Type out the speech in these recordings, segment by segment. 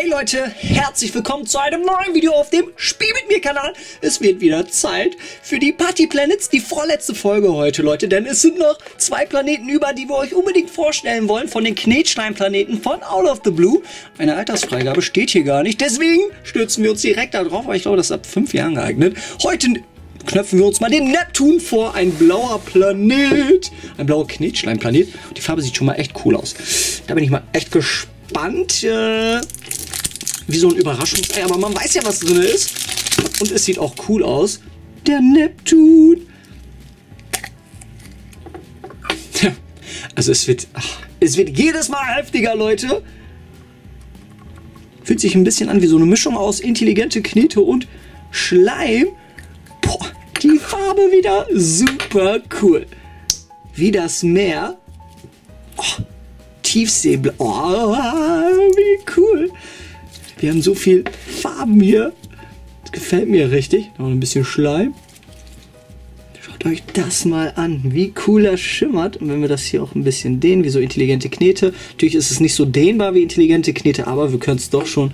Hey Leute, herzlich willkommen zu einem neuen Video auf dem Spiel mit mir Kanal. Es wird wieder Zeit für die Putty Planets, die vorletzte Folge heute, Leute. Denn es sind noch zwei Planeten über, die wir euch unbedingt vorstellen wollen. Von den Knetstein-Planeten von Out of the Blue. Eine Altersfreigabe steht hier gar nicht. Deswegen stürzen wir uns direkt da drauf. Aber ich glaube, das ist ab 5 Jahren geeignet. Heute knöpfen wir uns mal den Neptun vor. Ein blauer Planet. Ein blauer Knetstein-Planet. Die Farbe sieht schon mal echt cool aus. Da bin ich mal echt gespannt. Wie so ein Überraschungsei, aber man weiß ja, was drin ist. Und es sieht auch cool aus. Der Neptun. Ja, also es wird jedes Mal heftiger, Leute. Fühlt sich ein bisschen an wie so eine Mischung aus intelligente Knete und Schleim. Boah, die Farbe wieder super cool. Wie das Meer. Oh, Tiefseeblau. Oh, wie cool. Wir haben so viel Farben hier. Das gefällt mir richtig. Noch ein bisschen Schleim. Schaut euch das mal an, wie cool das schimmert. Und wenn wir das hier auch ein bisschen dehnen, wie so intelligente Knete. Natürlich ist es nicht so dehnbar wie intelligente Knete, aber wir können es doch schon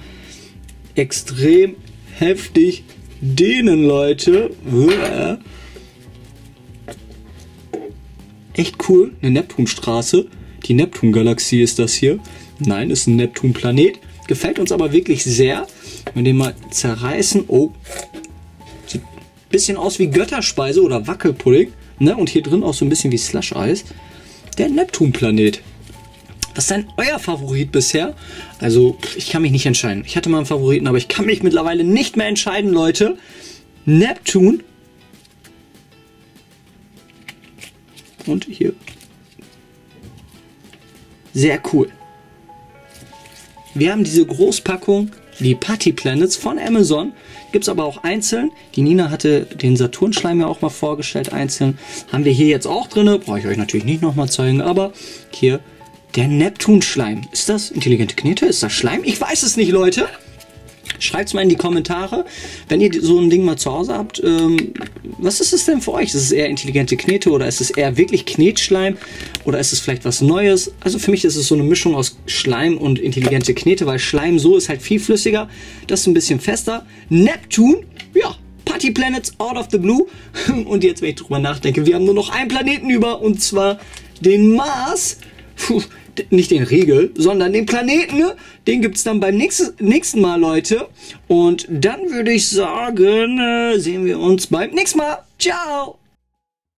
extrem heftig dehnen, Leute. Echt cool. Eine Neptunstraße. Die Neptungalaxie ist das hier. Nein, ist ein Neptunplanet. Gefällt uns aber wirklich sehr. Wenn wir den mal zerreißen. Oh. Sieht ein bisschen aus wie Götterspeise oder Wackelpudding. Ne? Und hier drin auch so ein bisschen wie Slush-Eis. Der Neptunplanet. Was ist denn euer Favorit bisher? Also, ich kann mich nicht entscheiden. Ich hatte mal einen Favoriten, aber ich kann mich mittlerweile nicht mehr entscheiden, Leute. Neptun. Und hier. Sehr cool. Wir haben diese Großpackung, die Putty Planets von Amazon. Gibt es aber auch einzeln. Die Nina hatte den Saturnschleim ja auch mal vorgestellt, einzeln. Haben wir hier jetzt auch drin. Brauche ich euch natürlich nicht nochmal zeigen, aber hier der Neptunschleim. Ist das intelligente Knete? Ist das Schleim? Ich weiß es nicht, Leute. Schreibt es mal in die Kommentare, wenn ihr so ein Ding mal zu Hause habt. Was ist es denn für euch? Ist es eher intelligente Knete oder ist es eher wirklich Knetschleim? Oder ist es vielleicht was Neues? Also für mich ist es so eine Mischung aus Schleim und intelligente Knete, weil Schleim so ist halt viel flüssiger. Das ist ein bisschen fester. Neptun, ja, Putty Planets out of the blue. Und jetzt, wenn ich drüber nachdenke, wir haben nur noch einen Planeten über und zwar den Mars. Puh. Nicht den Riegel, sondern den Planeten. Den gibt es dann beim nächsten Mal, Leute. Und dann würde ich sagen, sehen wir uns beim nächsten Mal. Ciao!